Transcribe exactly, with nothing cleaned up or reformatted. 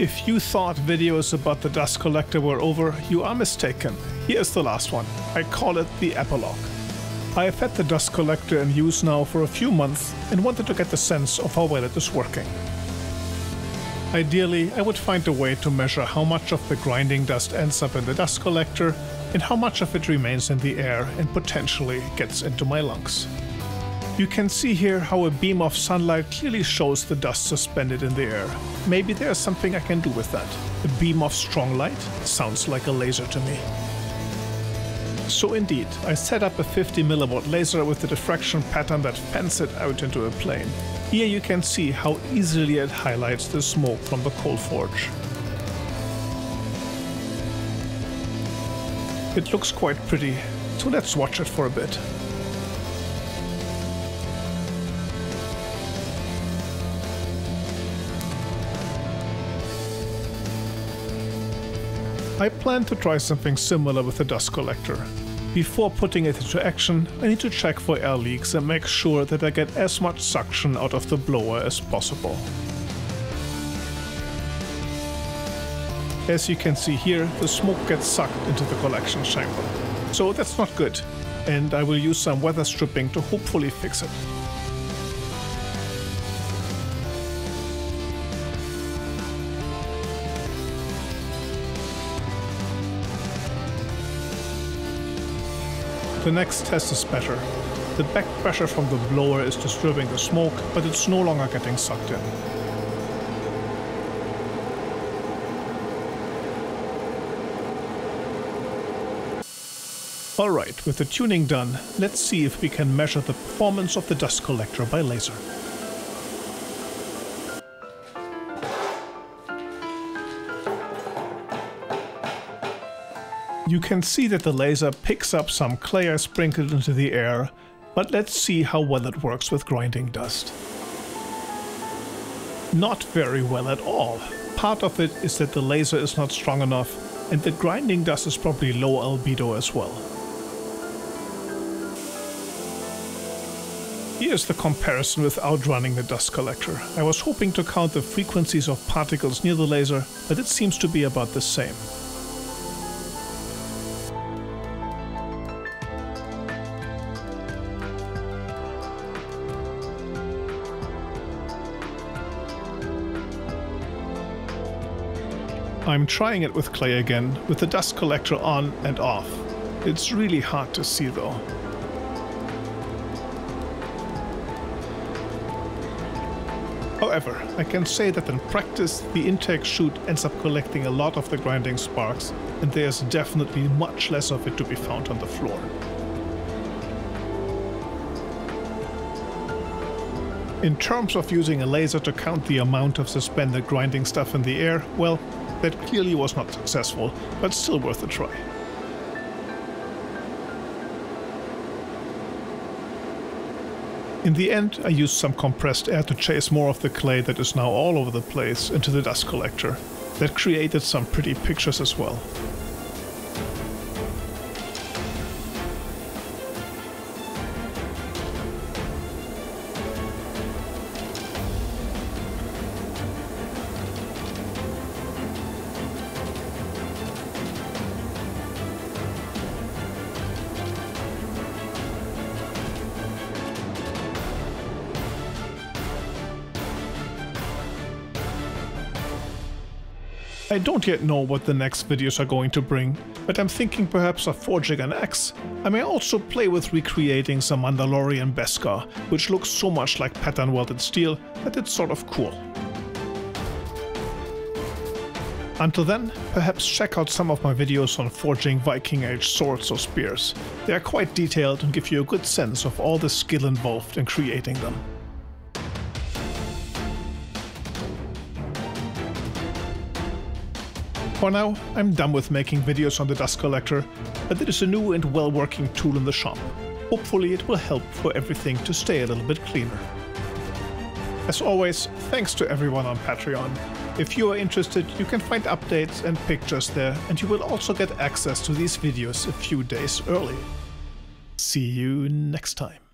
If you thought videos about the Dust Collector were over, you are mistaken. Here's the last one. I call it the epilogue. I have had the Dust Collector in use now for a few months and wanted to get the sense of how well it is working. Ideally, I would find a way to measure how much of the grinding dust ends up in the Dust Collector and how much of it remains in the air and potentially gets into my lungs. You can see here how a beam of sunlight clearly shows the dust suspended in the air. Maybe there is something I can do with that. A beam of strong light sounds like a laser to me. So indeed, I set up a fifty milliwatt laser with a diffraction pattern that fans it out into a plane. Here you can see how easily it highlights the smoke from the coal forge. It looks quite pretty, so let's watch it for a bit. I plan to try something similar with the Dust Collector. Before putting it into action, I need to check for air leaks and make sure that I get as much suction out of the blower as possible. As you can see here, the smoke gets sucked into the collection chamber. So that's not good, and I will use some weather stripping to hopefully fix it. The next test is better. The back pressure from the blower is disturbing the smoke, but it's no longer getting sucked in. Alright, with the tuning done, let's see if we can measure the performance of the Dust Collector by laser. You can see that the laser picks up some clay I sprinkled into the air, but let's see how well it works with grinding dust. Not very well at all. Part of it is that the laser is not strong enough, and the grinding dust is probably low albedo as well. Here's the comparison with outrunning the Dust Collector. I was hoping to count the frequencies of particles near the laser, but it seems to be about the same. I'm trying it with clay again, with the Dust Collector on and off. It's really hard to see though. However, I can say that in practice, the intake chute ends up collecting a lot of the grinding sparks, and there's definitely much less of it to be found on the floor. In terms of using a laser to count the amount of suspended grinding stuff in the air, well, that clearly was not successful, but still worth a try. In the end, I used some compressed air to chase more of the clay that is now all over the place into the Dust Collector. That created some pretty pictures as well. I don't yet know what the next videos are going to bring, but I'm thinking perhaps of forging an axe. I may also play with recreating some Mandalorian Beskar, which looks so much like pattern welded steel that it's sort of cool. Until then, perhaps check out some of my videos on forging Viking Age swords or spears. They are quite detailed and give you a good sense of all the skill involved in creating them. For now, I'm done with making videos on the Dust Collector, but it is a new and well-working tool in the shop. Hopefully it will help for everything to stay a little bit cleaner. As always, thanks to everyone on Patreon. If you are interested, you can find updates and pictures there, and you will also get access to these videos a few days early. See you next time.